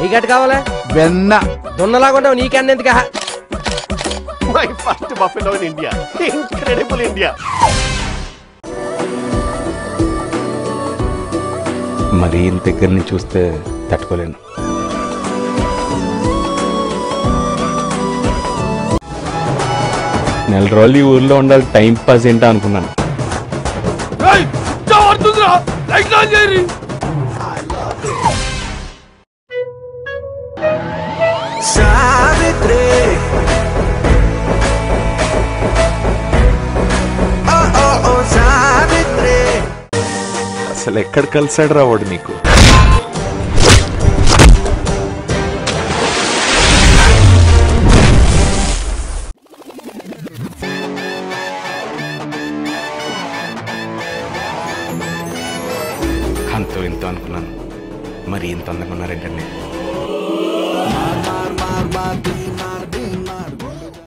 నీకెట్ కావాలా? వెన్న దున్నలాగుంటావు నీకెన్న ఎందుకు? My first buffalo in India, incredible India. మరి ఇంత దగ్గరని చూస్తే తట్టుకోలేను. నెల రోజులు ఈ ఊర్లో ఉండాలి, టైం పాస్ ఏంటా అనుకున్నాను. అసలు ఎక్కడ కలిసాడు రావాడు నీకు? అంతో ఇంతో అనుకున్నాను, మరి ఇంత అందంగా ఉన్నారేంటండి.